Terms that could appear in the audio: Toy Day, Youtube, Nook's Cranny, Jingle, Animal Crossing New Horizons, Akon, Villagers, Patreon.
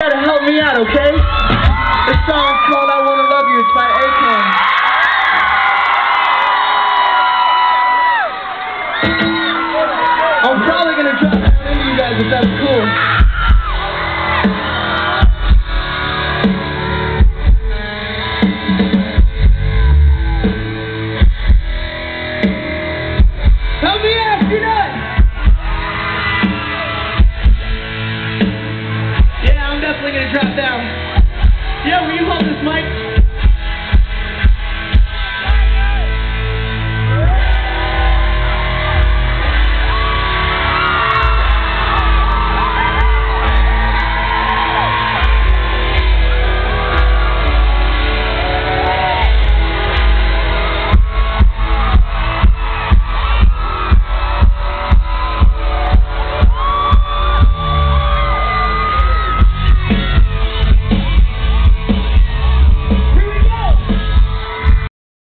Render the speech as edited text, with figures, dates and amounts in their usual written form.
You gotta help me out, okay? This song's called I Wanna Love You. It's by Akon. I'm probably gonna drop that into you guys if that's cool. Help me out, you know. Yeah, I'm definitely gonna drop that one. Yeah, will you hold this mic?